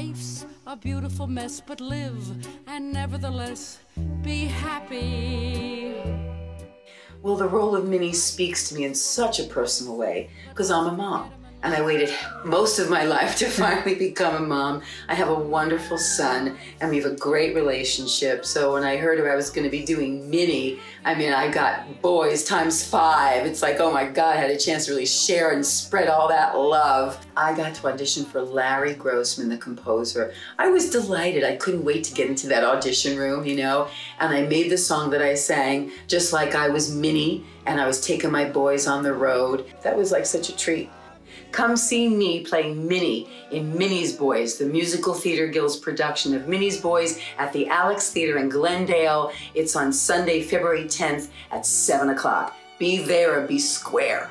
Life's a beautiful mess, but live and nevertheless be happy. Well, the role of Minnie speaks to me in such a personal way because I'm a mom. And I waited most of my life to finally become a mom. I have a wonderful son, and we have a great relationship. So when I heard I was going to be doing Minnie, I mean, I got boys ×5. It's like, oh my God, I had a chance to really share and spread all that love. I got to audition for Larry Grossman, the composer. I was delighted. I couldn't wait to get into that audition room, you know. And I made the song that I sang just like I was Minnie, and I was taking my boys on the road. That was like such a treat. Come see me play Minnie in Minnie's Boys, the Musical Theatre Guild's production of Minnie's Boys at the Alex Theatre in Glendale. It's on Sunday, February 10th at 7 o'clock. Be there and be square.